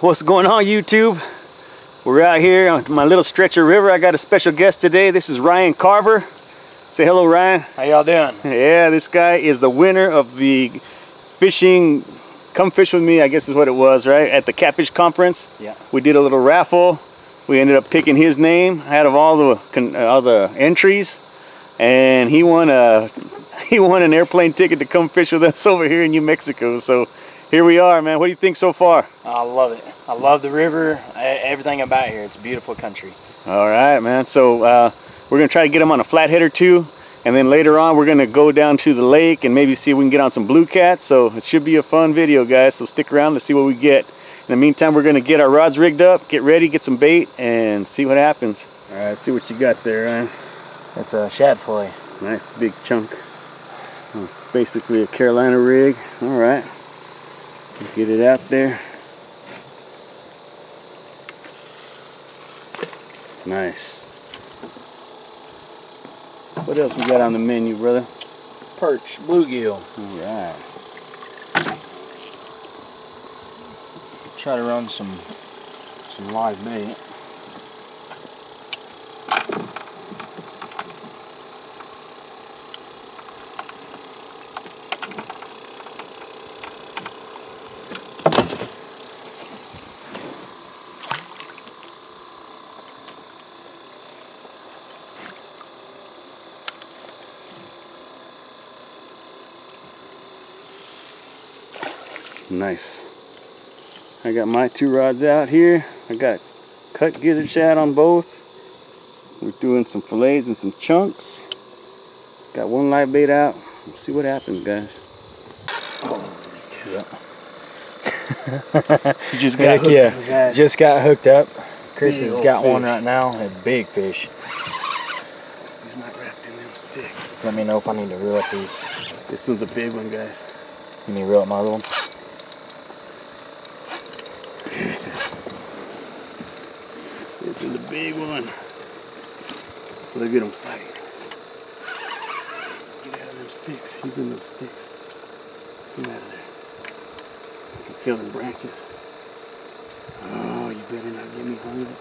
What's going on, YouTube? We're out here on my little stretch of river. I got a special guest today. This is Ryan Carver. Say hello, Ryan. How y'all doing? Yeah, this guy is the winner of the fishing, come fish with me, I guess is what it was, right? At the Catfish Conference. Yeah. We did a little raffle. We ended up picking his name out of all the entries, and he won an airplane ticket to come fish with us over here in New Mexico. So here we are, man. What do you think so far? I love it. I love the river, everything about here. It's a beautiful country. All right, man. So we're going to try to get them on a flathead or two, and then later on we're going to go down to the lake and maybe see if we can get on some blue cats. So it should be a fun video, guys. So stick around to see what we get. In the meantime, we're going to get our rods rigged up, get ready, get some bait, and see what happens. All right, see what you got there, Ryan. That's a shad fillet. Nice big chunk. Basically a Carolina rig. All right. Get it out there. Nice. What else we got on the menu, brother? Perch, bluegill. Alright. Try to run some live bait. Nice. I got my two rods out here. I got cut gizzard shad on both. We're doing some fillets and some chunks. Got one live bait out. Let's see what happens, guys. Yeah. Just got hooked, yeah. Just got hooked up. Chris has got one right now. A big fish. He's not wrapped in them sticks. Let me know if I need to reel up these. This one's a big one, guys. You need to reel up my other one? This is a big one. Look at him fight. Get out of them sticks. He's in those sticks. Come out of there. I can feel the branches. Oh, you better not get me hungry.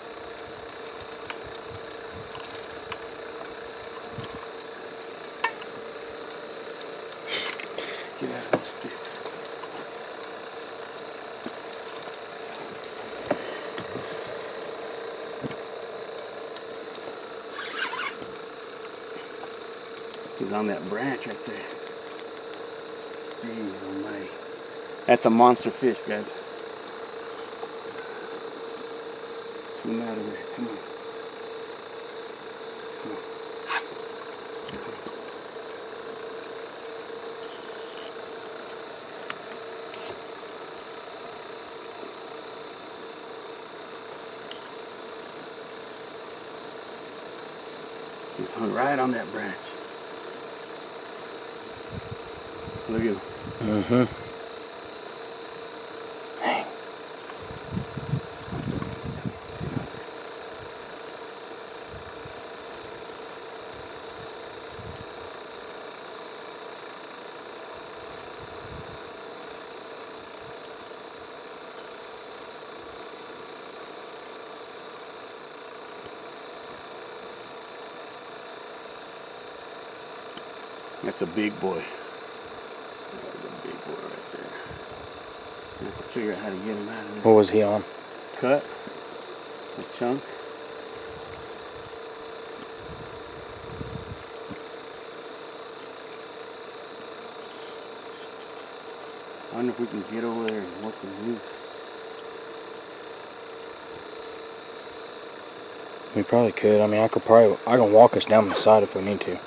Get out of those sticks. He's on that branch right there. Jeez almighty. That's a monster fish, guys. Swim out of there. Come on. Come on. He's hung right on that branch. Look at him. Mm-hmm. Hey. That's a big boy. Have to figure out how to get him out of there. What was he on? Cut. A chunk. I wonder if we can get over there and work him loose. We probably could. I mean, I can walk us down the side if we need to.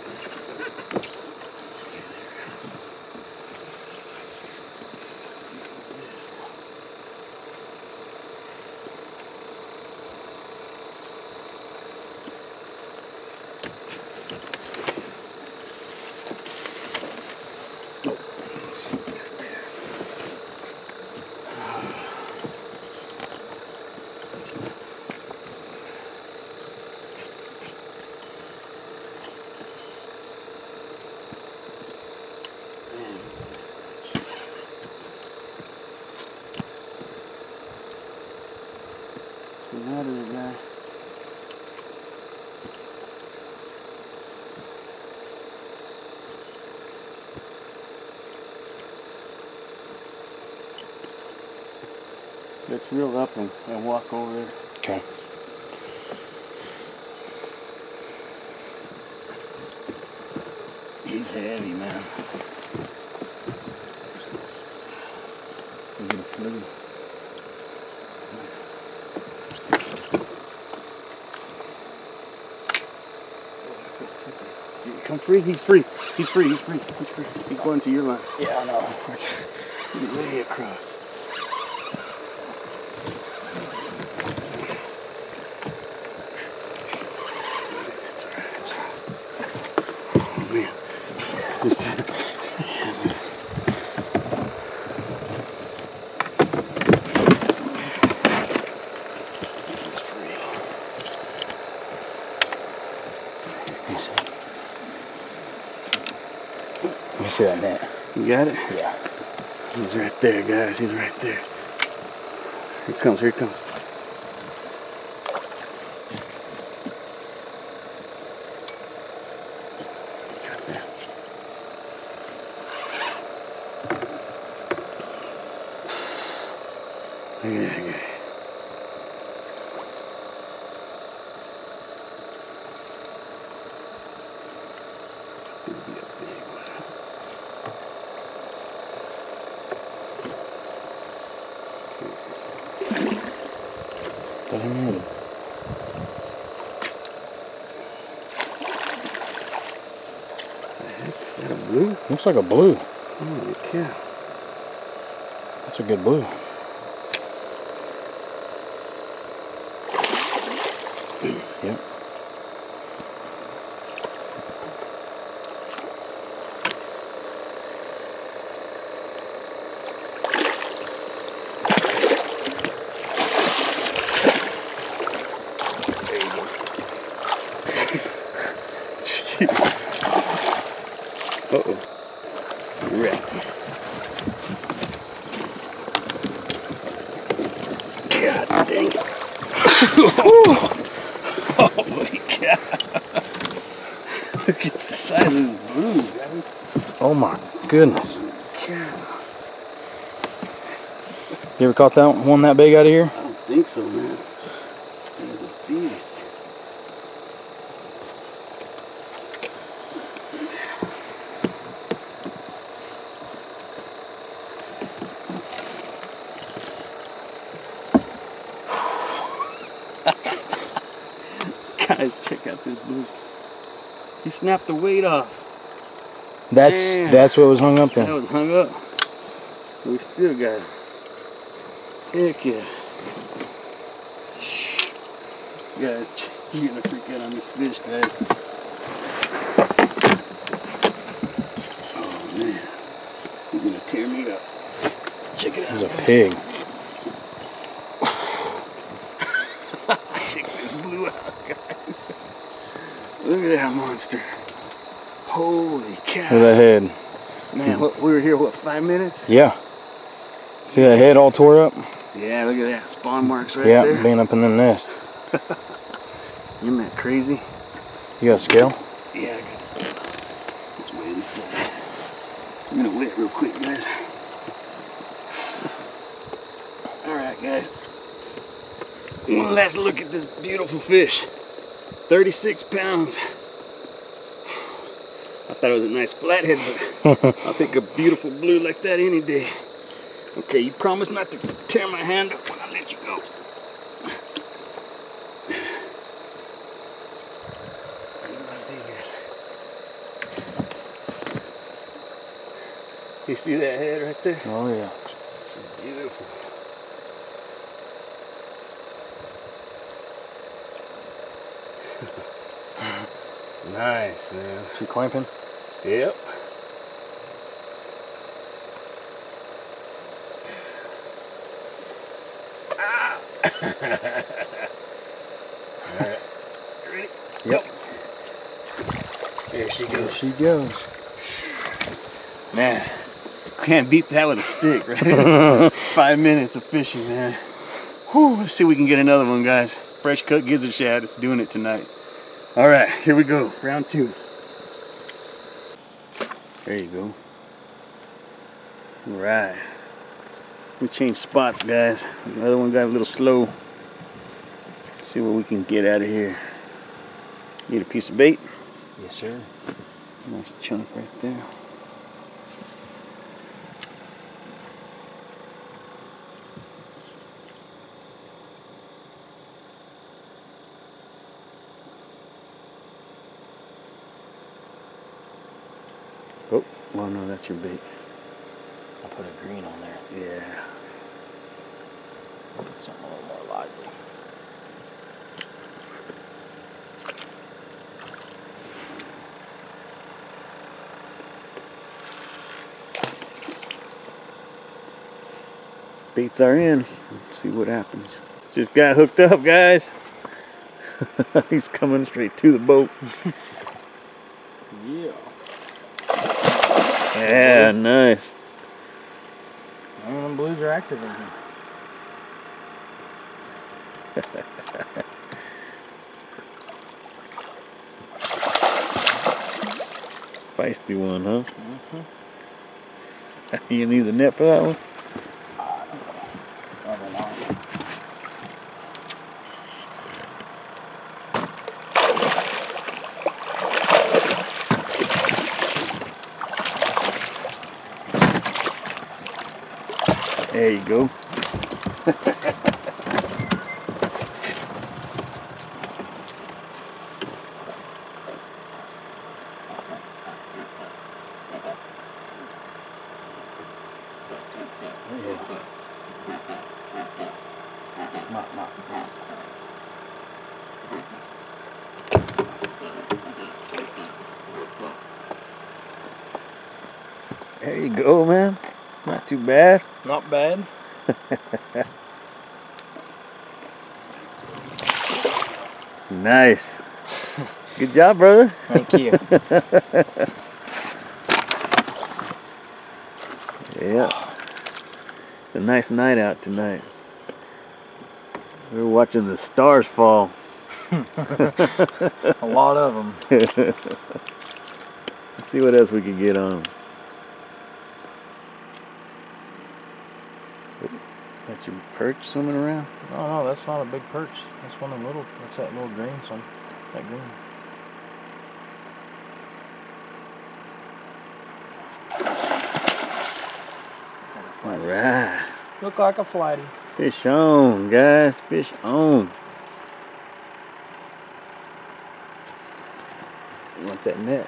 Let's reel up and walk over it. Okay. He's heavy, man. Look at him. Come free? He's free. He's free. He's free. He's free. He's going to your line. Yeah, I know. Way across. See that net? You got it? Yeah. He's right there, guys. He's right there. Here it comes. Here it comes. Right there. Look at that guy. Looks like a blue. Holy cow. That's a good blue. Yep. God dang it. Holy cow. Look at the size of this blue, guys. Oh my goodness. God. You ever caught that one that big out of here? I don't think so, man. That was a beast. Guys, check out this blue. He snapped the weight off. That's what was hung up there. That was hung up. We still got it. Heck yeah. Guys, you're gonna freak out on this fish, guys. Oh man. He's gonna tear me up. Check it out. He's a pig. Look at that monster. Holy cow. Look at that head. Man, what, we were here, what, 5 minutes? Yeah. See that head all tore up? Yeah, look at that. Spawn marks right there. Yeah, being up in the nest. Isn't that crazy? You got a scale? Yeah, I got a scale. Let's weigh this guy. I'm going to weigh it real quick, guys. Alright, guys. One last look at this beautiful fish. 36 pounds. I thought it was a nice flathead, but I'll take a beautiful blue like that any day. Okay, you promise not to tear my hand up when I let you go. You see that head right there? Oh yeah. Beautiful. Nice, man. She clamping? Yep. Ah. All right. You ready? Yep. There she goes. There she goes. Man, can't beat that with a stick, right? 5 minutes of fishing, man. Whew, let's see if we can get another one, guys. Fresh cut gizzard shad. It's doing it tonight. All right, here we go. Round two. There you go. All right. We changed spots, guys. The other one got a little slow. Let's see what we can get out of here. Need a piece of bait? Yes, sir. Nice chunk right there. Oh, well, no, that's your bait. I put a green on there. Yeah. Something a little more lively. Baits are in. Let's see what happens. Just got hooked up, guys. He's coming straight to the boat. Yeah. Yeah, nice. I mean, the blues are active in here. Feisty one, huh? Mm-hmm. You need a net for that one? There you go. There you go, man. Not too bad. Not bad. Nice. Good job, brother. Thank you. Yeah. It's a nice night out tonight. We're watching the stars fall. A lot of them. Let's see what else we can get on them. That's your perch swimming around? No, no, that's not a big perch. That's one of the little, that's that little green, son. That green. Alright. Look like a flighty. Fish on, guys. Fish on. You want that net?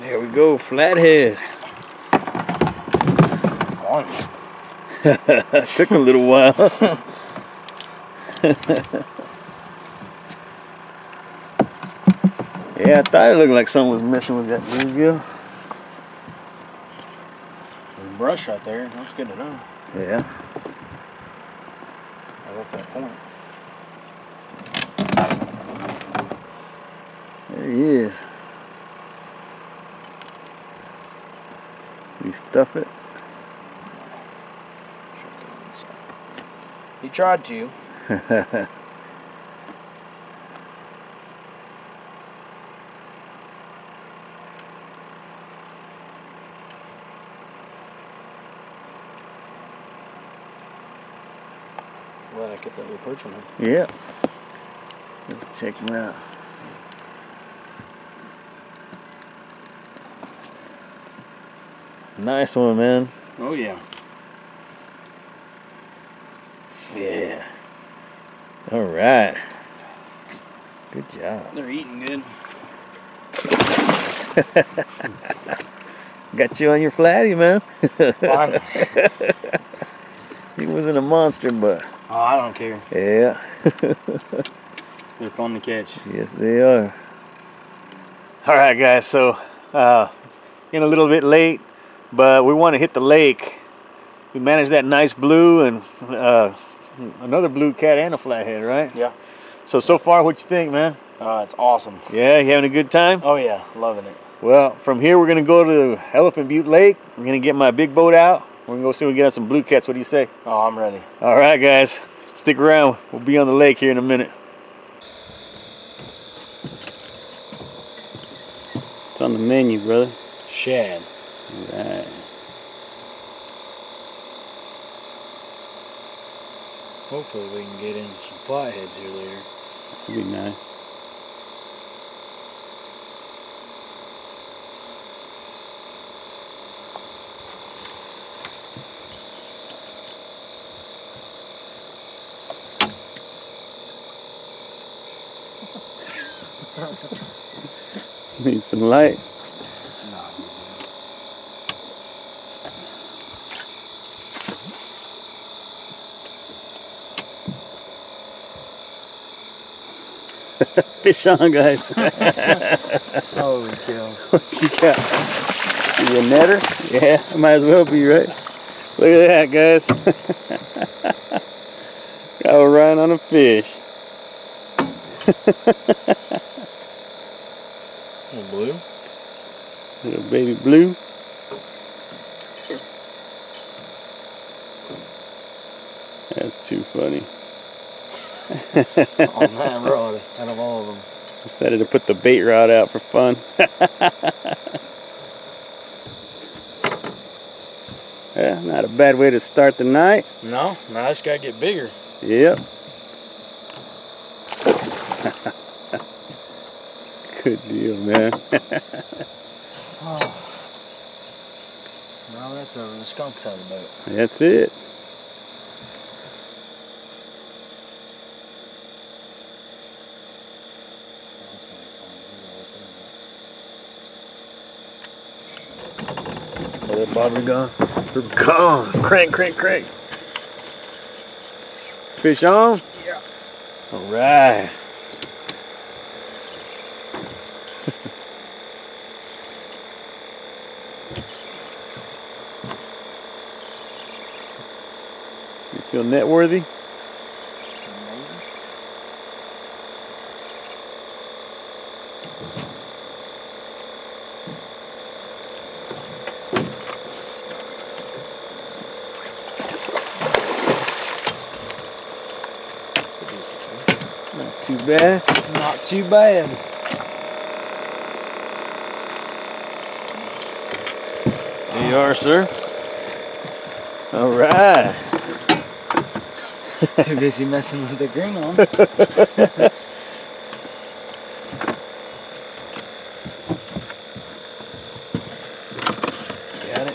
There we go, flathead. Took a little while. Yeah, I thought it looked like someone was messing with that bluegill. There's brush right there. That's good to know. Yeah. I left that point. There he is. We stuff it. He tried to. Glad I kept that little perch on him. Yeah. Let's check him out. Nice one, man. Oh, yeah. Yeah. All right. Good job. They're eating good. Got you on your flatty, man. Fine. He wasn't a monster, but... Oh, I don't care. Yeah. They're fun to catch. Yes, they are. All right, guys. So, in a little bit late. But we want to hit the lake. We managed that nice blue and another blue cat and a flathead, right? Yeah. So far, what you think, man? It's awesome. Yeah, you having a good time? Oh yeah, loving it. Well, from here we're going to go to Elephant Butte Lake. We're going to get my big boat out. We're going to go see if we can get on some blue cats. What do you say? Oh, I'm ready. All right, guys. Stick around. We'll be on the lake here in a minute. It's on the menu, brother. Shad. All right. Hopefully we can get in some flatheads here later. That'd be nice. Need some light. Fish on, guys. Holy cow. What you got? You a netter? Yeah, might as well be, right? Look at that, guys. Got Ryan on a fish. Little blue. Little baby blue. That's too funny. On that rod, out of all of them. Decided to put the bait rod out for fun. Yeah, not a bad way to start the night. No, now I just gotta get bigger. Yep. Good deal, man. Oh. Well, that's over the skunk side of the boat. That's it. Oh, that bobber gone. We're gone. Crank, crank, crank. Fish on? Yeah. All right. You feel net worthy? Maybe. Not too bad. Not too bad. There you are, sir. All right. Too busy messing with the green on. Got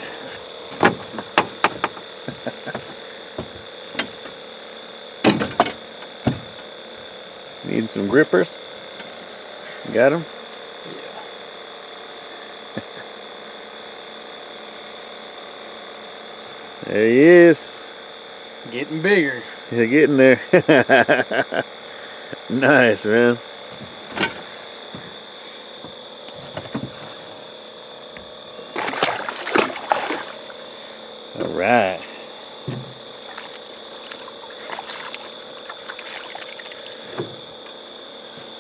it. Need some grippers. Got them? Yeah. There he is. Getting bigger. You're getting there. Nice, man. All right.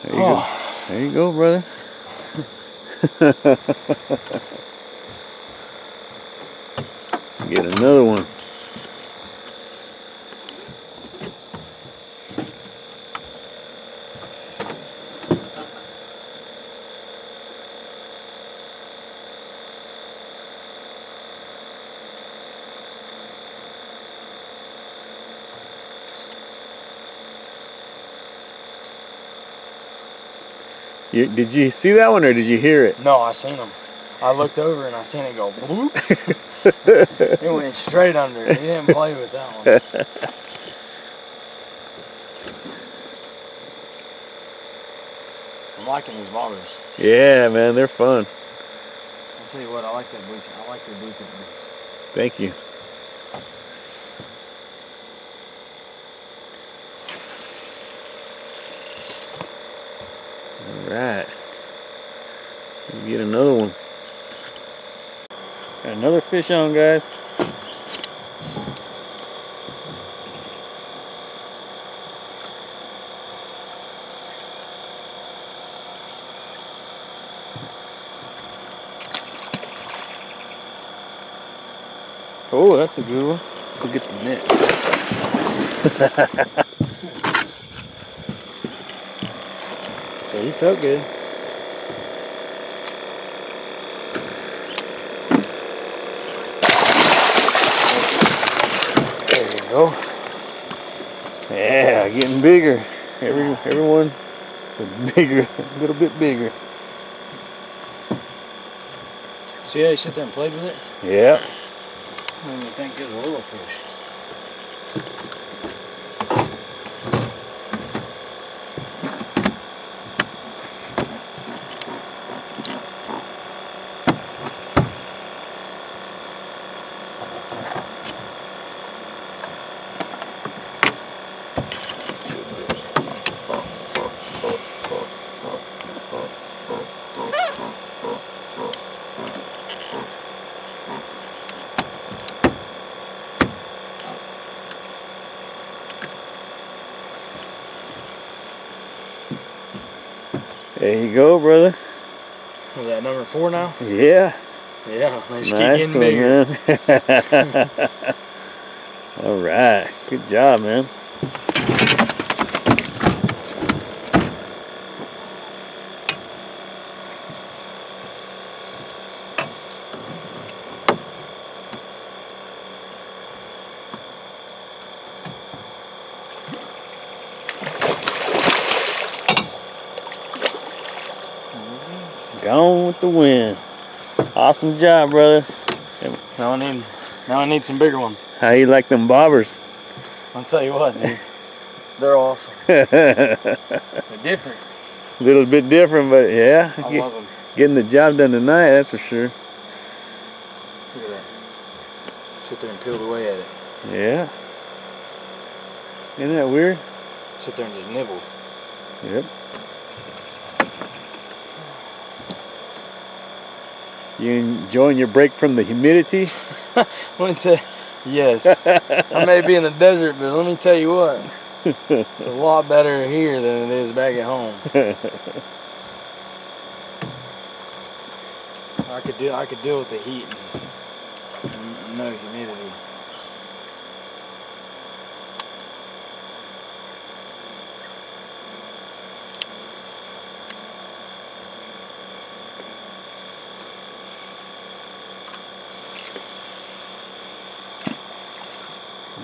There you go. There you go, brother. Get another one. Did you see that one or did you hear it? No, I seen him. I looked over and I seen it go bloop. It went straight under. He didn't play with that one. I'm liking these bobbers. Yeah, man, they're fun. I'll tell you what, I like that blue cat. I like the blue cat ones. Thank you. Right, let me get another one. Got another fish on, guys. Oh, that's a good one. Go get the net. So he felt good. There you go. Yeah, getting bigger. Everyone bigger, a little bit bigger. See how he sat there and played with it? Yeah. I don't think it was a little fish. There you go, brother. Was that number 4 now? Yeah. Yeah, they just keep getting bigger. All right, good job, man. Gone with the wind. Awesome job, brother. Now I need some bigger ones. How you like them bobbers? I'll tell you what, dude. They're awesome. They're different. A little bit different, but yeah. I love them. Getting the job done tonight, that's for sure. Look at that. Sit there and peeled away at it. Yeah. Isn't that weird? Sit there and just nibbled. Yep. You enjoying your break from the humidity? Yes. I may be in the desert, but let me tell you what. It's a lot better here than it is back at home. I could deal with the heat and no humidity.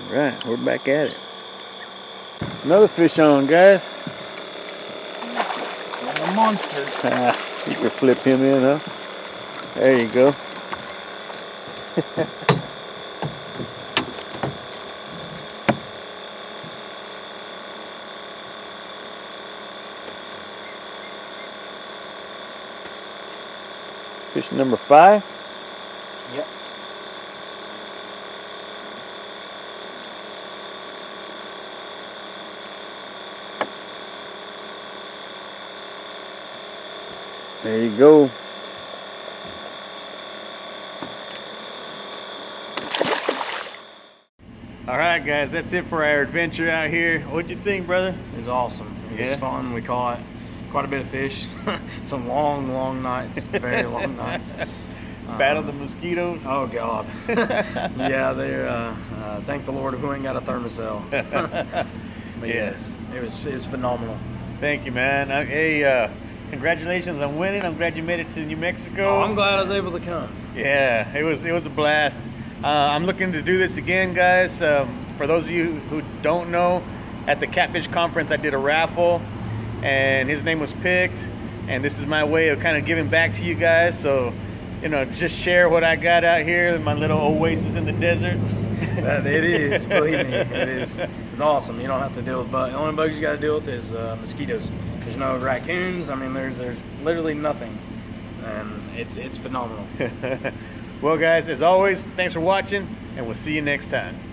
Right, we're back at it. Another fish on, guys. A monster. You can flip him in, huh? There you go. Fish number 5. Yep. There you go. All right, guys, that's it for our adventure out here. What'd you think, brother? It was awesome. It was fun. We caught quite a bit of fish. Some long, long nights. Very long nights. Battled the mosquitoes. Oh God. Yeah, they're. Thank the Lord who ain't got a thermocell. Yes. It was phenomenal. Thank you, man. Congratulations on winning. I'm glad you made it to New Mexico. Oh, I'm glad I was able to come. Yeah, it was a blast. I'm looking to do this again, guys. For those of you who don't know, at the Catfish Conference I did a raffle and his name was picked, and this is my way of kind of giving back to you guys. So, you know, just share what I got out here in my little oasis in the desert. It is, believe me, it is. It's awesome. You don't have to deal with bugs. The only bugs you got to deal with is mosquitoes. There's no raccoons. I mean, there's literally nothing, and it's phenomenal. Well, guys, as always, thanks for watching, and we'll see you next time.